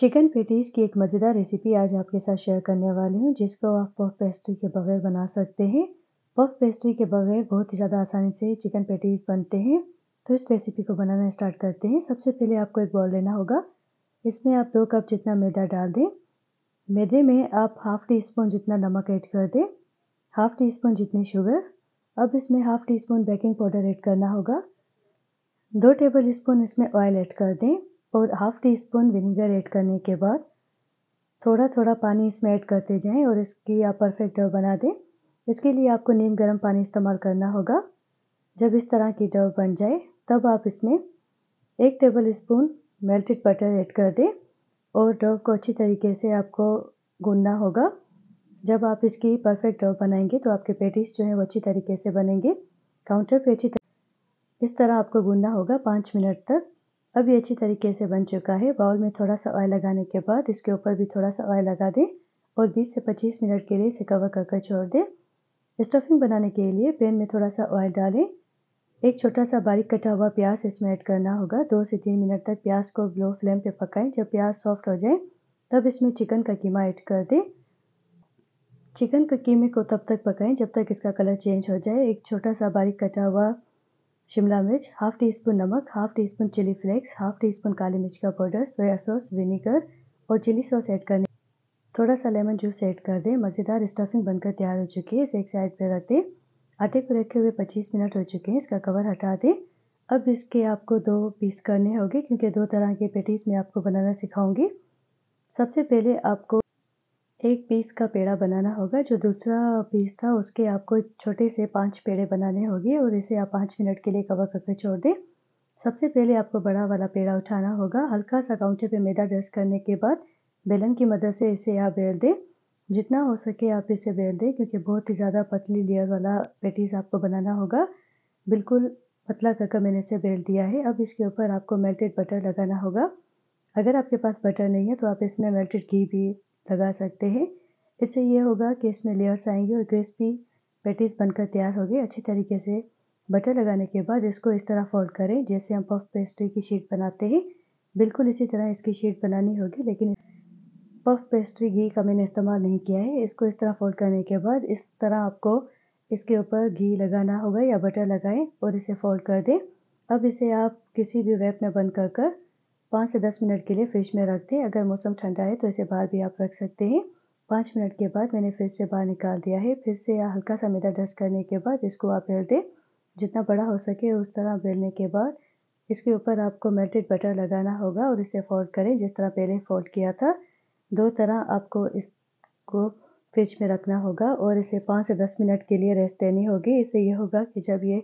Chicken patties की एक मज़ेदार रेसिपी आज आपके साथ शेयर करने वाली हूँ, जिसको आप पफ पेस्ट्री के बगैर बना सकते हैं। पफ पेस्ट्री के बगैर बहुत ही ज़्यादा आसानी से चिकन पेटीज बनते हैं। तो इस रेसिपी को बनाना स्टार्ट करते हैं। सबसे पहले आपको एक बाउल लेना होगा, इसमें आप 2 कप जितना मैदा डाल दें। मैदे में आप हाफ़ टीस्पून जितना नमक ऐड कर दें, हाफ़ टीस्पून जितनी शुगर। अब इसमें half teaspoon baking powder add करना होगा, 2 टेबल स्पून इसमें ऑयल ऐड कर दें और हाफ़ टीस्पून विनेगर ऐड करने के बाद थोड़ा थोड़ा पानी इसमें ऐड करते जाएं और इसकी आप परफेक्ट डो बना दें। इसके लिए आपको नीम गर्म पानी इस्तेमाल करना होगा। जब इस तरह की डो बन जाए तब आप इसमें 1 tablespoon melted butter add कर दें और डो को अच्छी तरीके से आपको गूंदना होगा। जब आप इसकी परफेक्ट डो बनाएंगे तो आपके पेटीज जो है वो अच्छी तरीके से बनेंगे। काउंटर पे अच्छी इस तरह आपको गूंदना होगा 5 मिनट तक। अब ये अच्छी तरीके से बन चुका है। बाउल में थोड़ा सा ऑयल लगाने के बाद इसके ऊपर भी थोड़ा सा ऑयल लगा दें और 20 से 25 मिनट के लिए इसे कवर करके छोड़ दें। स्टफिंग बनाने के लिए पैन में थोड़ा सा ऑयल डालें, एक छोटा सा बारीक कटा हुआ प्याज इसमें ऐड करना होगा। 2 से 3 मिनट तक प्याज को लो फ्लेम पे पकाएं। जब प्याज सॉफ्ट हो जाए तब इसमें चिकन का कीमा ऐड कर दें। चिकन के कीमे को तब तक पकाएं जब तक इसका कलर चेंज हो जाए। एक छोटा सा बारीक कटा हुआ शिमला मिर्च, हाफ़ टीस्पून नमक, half teaspoon chilli flakes, half teaspoon काली मिर्च का पाउडर, सोया सॉस, विनेगर और चिली सॉस ऐड करने, थोड़ा सा लेमन जूस ऐड कर दें। मज़ेदार स्टफिंग बनकर तैयार हो चुकी है। इसे एक साइड पर रख दें। आटे को रखे हुए 25 मिनट हो चुके हैं, इसका कवर हटा दें। अब इसके आपको 2 पीस करने होंगे क्योंकि 2 तरह के पेटीज मैं आपको बनाना सिखाऊंगी। सबसे पहले आपको 1 पीस का पेड़ा बनाना होगा, जो दूसरा पीस था उसके आपको छोटे से 5 पेड़े बनाने होंगे और इसे आप 5 मिनट के लिए कवर करके छोड़ दें। सबसे पहले आपको बड़ा वाला पेड़ा उठाना होगा। हल्का सा काउंटर पे मैदा डस्ट करने के बाद बेलन की मदद से इसे आप बेल दें। जितना हो सके आप इसे बेल दें क्योंकि बहुत ही ज़्यादा पतली लेयर वाला पेटीज आपको बनाना होगा। बिल्कुल पतला करके मैंने इसे बेल दिया है। अब इसके ऊपर आपको मेल्टेड बटर लगाना होगा। अगर आपके पास बटर नहीं है तो आप इसमें मेल्टेड घी भी लगा सकते हैं। इससे ये होगा कि इसमें लेयर्स आएंगे और क्रिस्पी पेटीज बनकर तैयार हो गए। अच्छी तरीके से बटर लगाने के बाद इसको इस तरह फोल्ड करें जैसे हम पफ पेस्ट्री की शीट बनाते हैं। बिल्कुल इसी तरह इसकी शीट बनानी होगी, लेकिन पफ पेस्ट्री घी का मैंने इस्तेमाल नहीं किया है। इसको इस तरह फोल्ड करने के बाद इस तरह आपको इसके ऊपर घी लगाना होगा या बटर लगाएं और इसे फोल्ड कर दें। अब इसे आप किसी भी रैप में बंद कर 5 से 10 मिनट के लिए फ्रिज में रख दें। अगर मौसम ठंडा है तो इसे बाहर भी आप रख सकते हैं। 5 मिनट के बाद मैंने फ्रिज से बाहर निकाल दिया है। फिर से हल्का सा मैदा डस्ट करने के बाद इसको आप बेल दें। जितना बड़ा हो सके उस तरह बेलने के बाद इसके ऊपर आपको मेल्टेड बटर लगाना होगा और इसे फोल्ड करें जिस तरह पहले फोल्ड किया था। 2 तरह आपको इसको फ्रिज में रखना होगा और इसे 5 से 10 मिनट के लिए रेस्ट देनी होगी। इससे यह होगा कि जब ये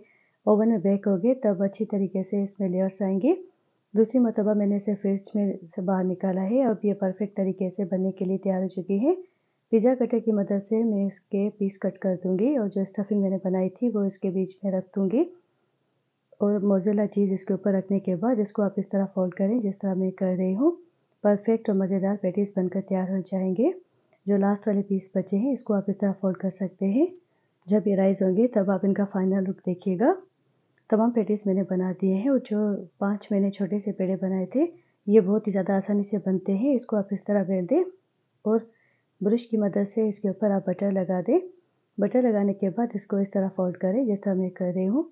ओवन में बेक होगी तब अच्छी तरीके से इसमें लेयर्स आएंगे। दूसरी मरतबा मैंने इसे फ्रिज में से बाहर निकाला है। अब ये परफेक्ट तरीके से बनने के लिए तैयार हो चुकी है। पिज़्ज़ा कटर की मदद से मैं इसके पीस कट कर दूंगी और जो स्टफिंग मैंने बनाई थी वो इसके बीच में रख दूंगी और मोज़ेरेला चीज़ इसके ऊपर रखने के बाद इसको आप इस तरह फोल्ड करें जिस तरह मैं कर रही हूँ। परफेक्ट और मज़ेदार पेटीज बनकर तैयार हो जाएंगे। जो लास्ट वाले पीस बचे हैं इसको आप इस तरह फोल्ड कर सकते हैं। जब ये राइज होंगे तब आप इनका फाइनल लुक देखिएगा। तमाम पेटीज मैंने बना दिए हैं और जो 5 मैंने छोटे से पेड़े बनाए थे ये बहुत ही ज़्यादा आसानी से बनते हैं। इसको आप इस तरह बेल दें और ब्रश की मदद से इसके ऊपर आप बटर लगा दें। बटर लगाने के बाद इसको इस तरह फोल्ड करें जिस तरह मैं कर रही हूँ।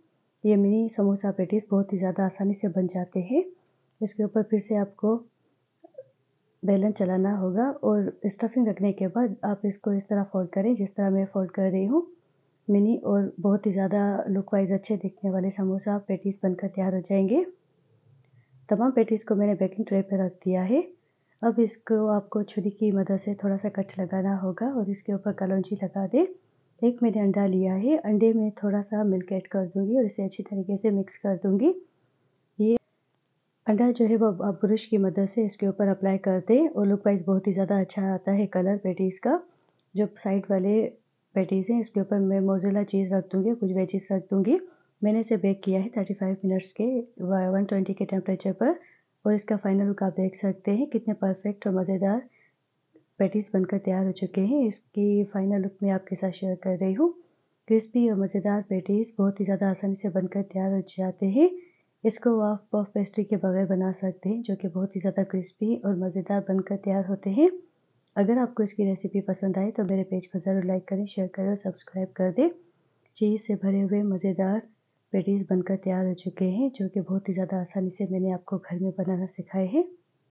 ये मिनी समोसा पेटीज बहुत ही ज़्यादा आसानी से बन जाते हैं। इसके ऊपर फिर से आपको बेलन चलाना होगा और स्टफिंग रखने के बाद आप इसको इस तरह फोल्ड करें जिस तरह मैं फोल्ड कर रही हूँ। मिनी और बहुत ही ज़्यादा लुक वाइज अच्छे दिखने वाले समोसा पेटीज बनकर तैयार हो जाएंगे। तमाम पेटीज को मैंने बेकिंग ट्रे पर रख दिया है। अब इसको आपको छुरी की मदद से थोड़ा सा कट लगाना होगा और इसके ऊपर कलौंजी लगा दें। एक मैंने अंडा लिया है, अंडे में थोड़ा सा मिल्क ऐड कर दूंगी और इसे अच्छी तरीके से मिक्स कर दूंगी। ये अंडा जो है वो आप ब्रश की मदद से इसके ऊपर अप्लाई कर दें और लुक वाइज बहुत ही ज़्यादा अच्छा आता है कलर पेटीज़ का। जो साइड वाले पेटीज़ हैं इसके ऊपर मैं मोज़ेरेला चीज़ रख दूँगी, कुछ वेजीज रख दूँगी। मैंने इसे बेक किया है 35 मिनट्स के 120 के टेम्परेचर पर और इसका फाइनल लुक आप देख सकते हैं। कितने परफेक्ट और मज़ेदार पेटीज़ बनकर तैयार हो चुके हैं। इसकी फ़ाइनल लुक मैं आपके साथ शेयर कर रही हूँ। क्रिस्पी और मज़ेदार पेटीज़ बहुत ही ज़्यादा आसानी से बनकर तैयार हो जाते हैं। इसको आप पफ पेस्ट्री के बगैर बना सकते हैं, जो कि बहुत ही ज़्यादा क्रिस्पी और मज़ेदार बनकर तैयार होते हैं। अगर आपको इसकी रेसिपी पसंद आए तो मेरे पेज को ज़रूर लाइक करें, शेयर करें और सब्सक्राइब कर दें। चीज़ से भरे हुए मज़ेदार पेटीज़ बनकर तैयार हो चुके हैं, जो कि बहुत ही ज़्यादा आसानी से मैंने आपको घर में बनाना सिखाए हैं।